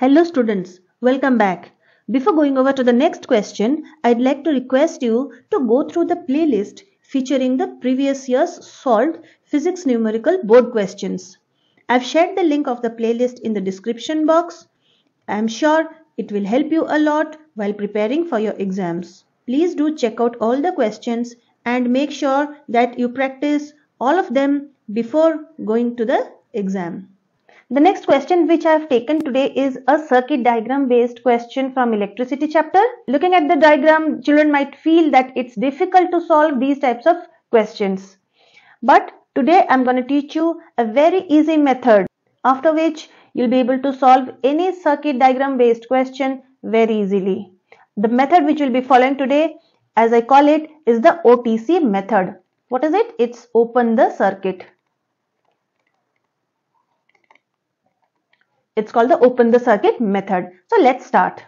Hello students, welcome back. Before going over to the next question, I'd like to request you to go through the playlist featuring the previous year's solved physics numerical board questions. I've shared the link of the playlist in the description box. I'm sure it will help you a lot while preparing for your exams. Please do check out all the questions and make sure that you practice all of them before going to the exam. The next question which I have taken today is a circuit diagram based question from electricity chapter. Looking at the diagram, children might feel that it's difficult to solve these types of questions. But today I'm going to teach you a very easy method, after which you'll be able to solve any circuit diagram based question very easily. The method which we'll be following today, as I call it, is the OTC method. What is it? It's open the circuit. It's called the open the circuit method. So let's start.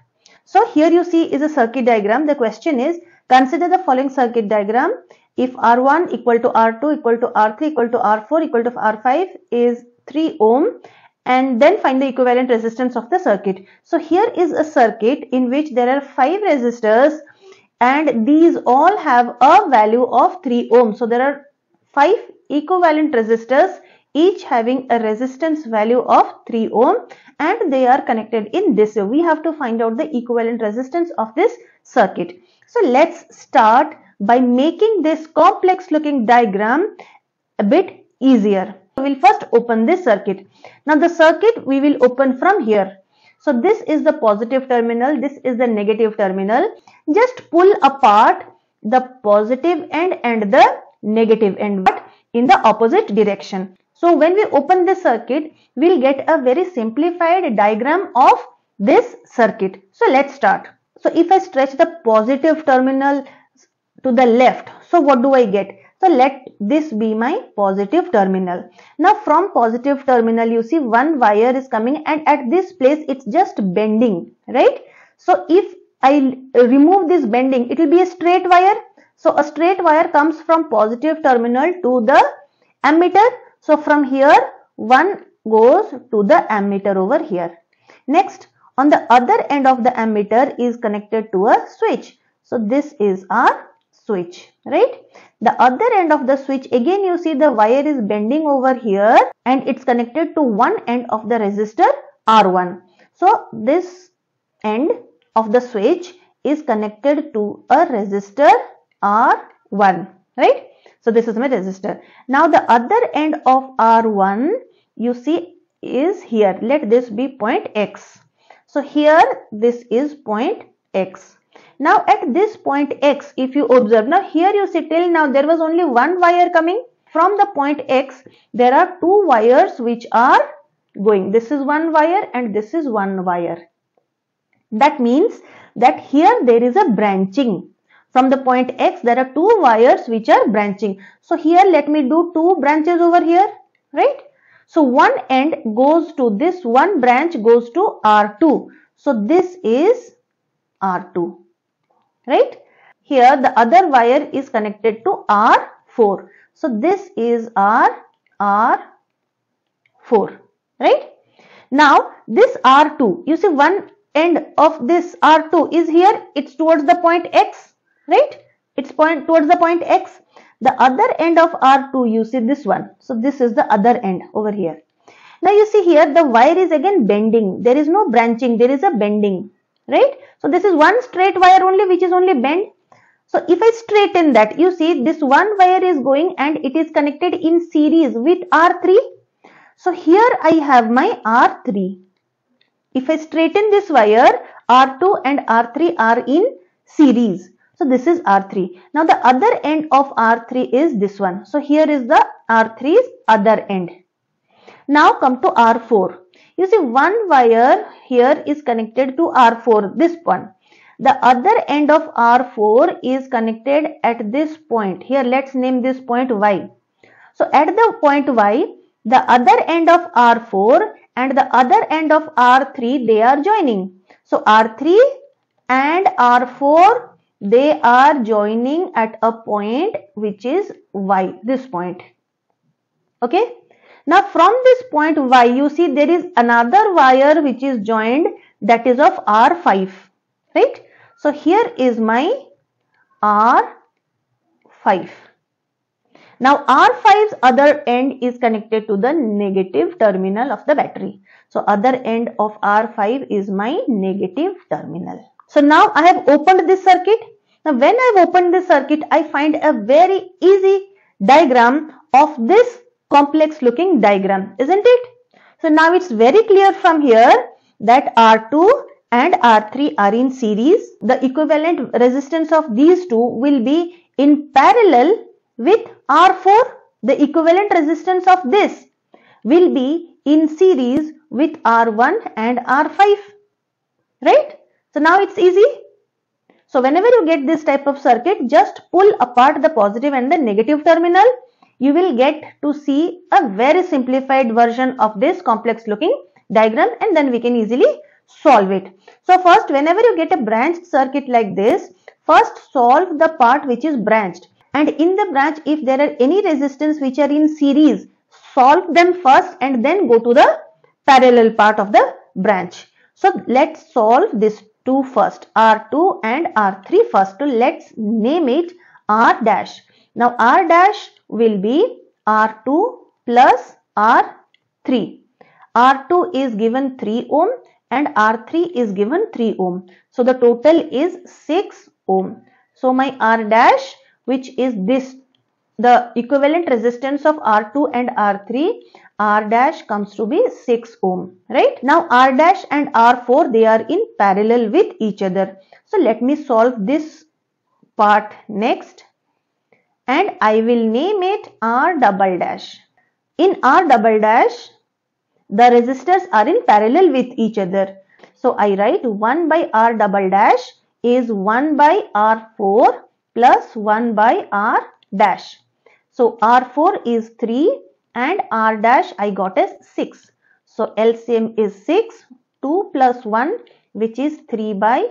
So here you see is a circuit diagram. The question is, consider the following circuit diagram. If R1 equal to R2 equal to R3 equal to R4 equal to R5 is 3 ohm, and then find the equivalent resistance of the circuit. So here is a circuit in which there are 5 resistors and these all have a value of 3 ohm. So there are 5 equivalent resistors, each having a resistance value of 3 ohm, and they are connected in this way. We have to find out the equivalent resistance of this circuit. So let's start by making this complex looking diagram a bit easier. We will first open this circuit. Now the circuit we will open from here. So this is the positive terminal, this is the negative terminal. Just pull apart the positive end and the negative end, but in the opposite direction. So when we open this circuit, we'll get a very simplified diagram of this circuit. So let's start. So if I stretch the positive terminal to the left, so what do I get? So let this be my positive terminal. Now from positive terminal, you see one wire is coming and at this place it's just bending, right? So if I remove this bending, it will be a straight wire. So a straight wire comes from positive terminal to the ammeter. So from here, one goes to the ammeter over here. Next, on the other end of the ammeter is connected to a switch. So this is our switch, right? The other end of the switch, again you see the wire is bending over here and it's connected to one end of the resistor R1. So this end of the switch is connected to a resistor R1, right? So this is my resistor. Now the other end of R1, you see, is here. Let this be point X. So here this is point X. Now at this point X, if you observe, now here you see till now there was only one wire coming. From the point X, there are two wires which are going. This is one wire and this is one wire. That means that here there is a branching. From the point X, there are two wires which are branching. So here let me do two branches over here, right? So one end goes to this, one branch goes to R2. So this is R2, right? Here the other wire is connected to R4. So this is R4, right? Now this R2, you see one end of this R2 is here. It's towards the point X. Right? It's point towards the point X. The other end of R2, you see this one. So this is the other end over here. Now you see here the wire is again bending. There is no branching. There is a bending, right? So this is one straight wire only, which is only bent. So if I straighten that, you see this one wire is going and it is connected in series with R3. So here I have my R3. If I straighten this wire, R2 and R3 are in series. So this is R3. Now the other end of R3 is this one. So here is the R3's other end. Now come to R4. You see one wire here is connected to R4, this one. The other end of R4 is connected at this point. Here let's name this point Y. So at the point Y, the other end of R4 and the other end of R3, they are joining. So R3 and R4, they are joining at a point which is Y, this point. Okay. Now from this point Y, you see there is another wire which is joined, that is of R5, right? So here is my R5. Now R5's other end is connected to the negative terminal of the battery. So other end of R5 is my negative terminal. So now I have opened this circuit. Now when I have opened this circuit, I find a very easy diagram of this complex looking diagram, isn't it? So now it's very clear from here that R2 and R3 are in series. The equivalent resistance of these two will be in parallel with R4. The equivalent resistance of this will be in series with R1 and R5, right? So now it's easy. So whenever you get this type of circuit, just pull apart the positive and the negative terminal. You will get to see a very simplified version of this complex looking diagram, and then we can easily solve it. So first, whenever you get a branched circuit like this, first solve the part which is branched. And in the branch, if there are any resistance which are in series, solve them first and then go to the parallel part of the branch. So let's solve this two first, R2 and R3 first. So let's name it R dash. Now R dash will be R2 plus R3. R2 is given 3 ohm and R3 is given 3 ohm. So the total is 6 ohm. So my R dash, which is this, the equivalent resistance of R2 and R3, R dash comes to be 6 ohm, right? Now R dash and R4, they are in parallel with each other. So let me solve this part next, and I will name it R double dash. In R double dash, the resistors are in parallel with each other. So I write 1 by R double dash is 1 by R4 plus 1 by R dash. So R4 is 3 and R dash I got as 6. So LCM is 6, 2 plus 1 which is 3 by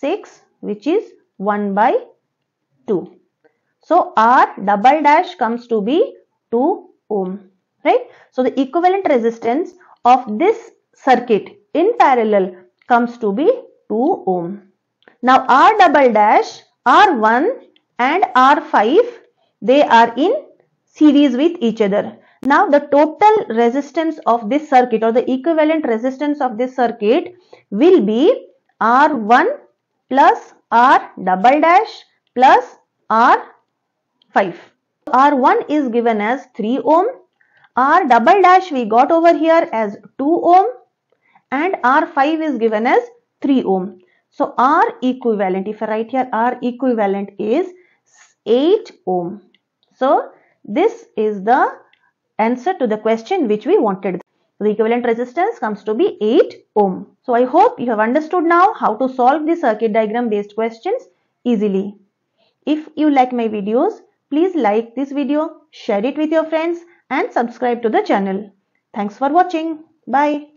6 which is 1 by 2. So R double dash comes to be 2 ohm. Right? So the equivalent resistance of this circuit in parallel comes to be 2 ohm. Now R double dash, R1 and R5, they are in series with each other. Now the total resistance of this circuit, or the equivalent resistance of this circuit, will be R1 plus R double dash plus R5. R1 is given as 3 ohm. R double dash we got over here as 2 ohm and R5 is given as 3 ohm. So R equivalent, if I write here, R equivalent is 8 ohm. So this is the answer to the question which we wanted. The equivalent resistance comes to be 8 ohm. So I hope you have understood now how to solve the circuit diagram based questions easily. If you like my videos, please like this video, share it with your friends, and subscribe to the channel. Thanks for watching. Bye.